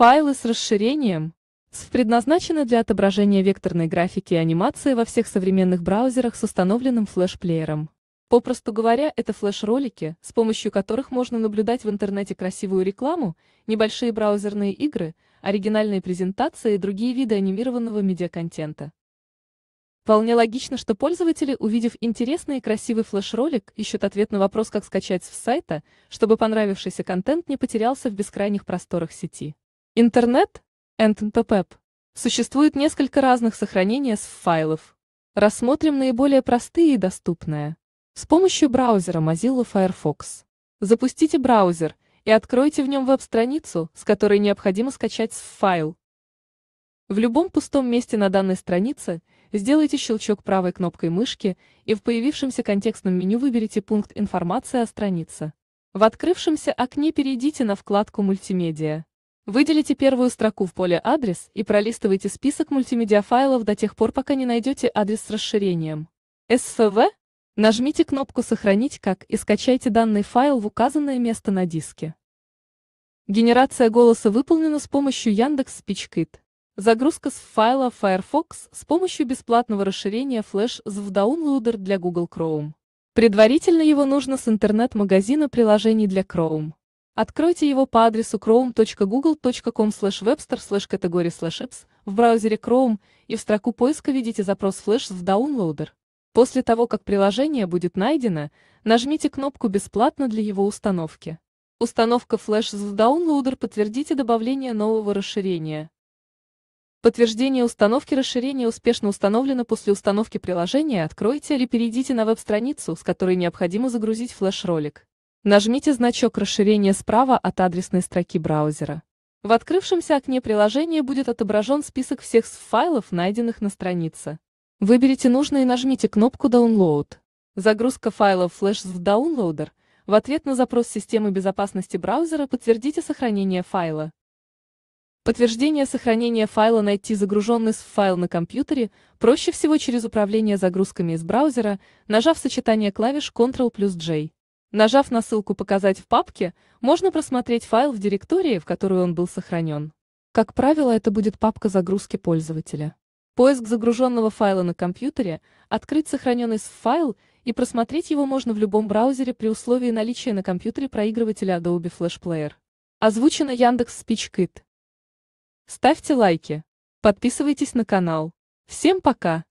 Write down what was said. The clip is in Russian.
Файлы с расширением SWF предназначены для отображения векторной графики и анимации во всех современных браузерах с установленным флеш-плеером. Попросту говоря, это флеш-ролики, с помощью которых можно наблюдать в интернете красивую рекламу, небольшие браузерные игры, оригинальные презентации и другие виды анимированного медиаконтента. Вполне логично, что пользователи, увидев интересный и красивый флеш-ролик, ищут ответ на вопрос, как скачать с сайта, чтобы понравившийся контент не потерялся в бескрайних просторах сети. Интернет (NTPP). Существует несколько разных сохранения SWF-файлов. Рассмотрим наиболее простые и доступные. С помощью браузера Mozilla Firefox. Запустите браузер и откройте в нем веб-страницу, с которой необходимо скачать SWF-файл. В любом пустом месте на данной странице сделайте щелчок правой кнопкой мышки и в появившемся контекстном меню выберите пункт «Информация о странице». В открывшемся окне перейдите на вкладку «Мультимедиа». Выделите первую строку в поле «Адрес» и пролистывайте список мультимедиафайлов до тех пор, пока не найдете адрес с расширением SWF. Нажмите кнопку «Сохранить как» и скачайте данный файл в указанное место на диске. Генерация голоса выполнена с помощью Яндекс SpeechKit. Загрузка SWF-файла Firefox с помощью бесплатного расширения Flash SWF Downloader для Google Chrome. Предварительно его нужно с интернет-магазина приложений для Chrome. Откройте его по адресу chrome.google.com/webstore/category/apps в браузере Chrome и в строку поиска введите запрос Flash SWF Downloader. После того, как приложение будет найдено, нажмите кнопку «Бесплатно» для его установки. Установка Flash SWF Downloader подтвердите добавление нового расширения. Подтверждение установки расширения успешно установлено. После установки приложения откройте или перейдите на веб-страницу, с которой необходимо загрузить флеш-ролик. Нажмите значок расширения справа от адресной строки браузера. В открывшемся окне приложения будет отображен список всех SWF-файлов, найденных на странице. Выберите нужный и нажмите кнопку «Download». Загрузка файлов Flash SWF Downloader. В ответ на запрос системы безопасности браузера подтвердите сохранение файла. Подтверждение сохранения файла. Найти загруженный SWF-файл на компьютере проще всего через управление загрузками из браузера, нажав сочетание клавиш Ctrl+J. Нажав на ссылку «Показать в папке», можно просмотреть файл в директории, в которую он был сохранен. Как правило, это будет папка загрузки пользователя. Поиск загруженного файла на компьютере, открыть сохраненный SWF-файл и просмотреть его можно в любом браузере при условии наличия на компьютере проигрывателя Adobe Flash Player. Озвучено Яндекс SpeechKit. Ставьте лайки. Подписывайтесь на канал. Всем пока!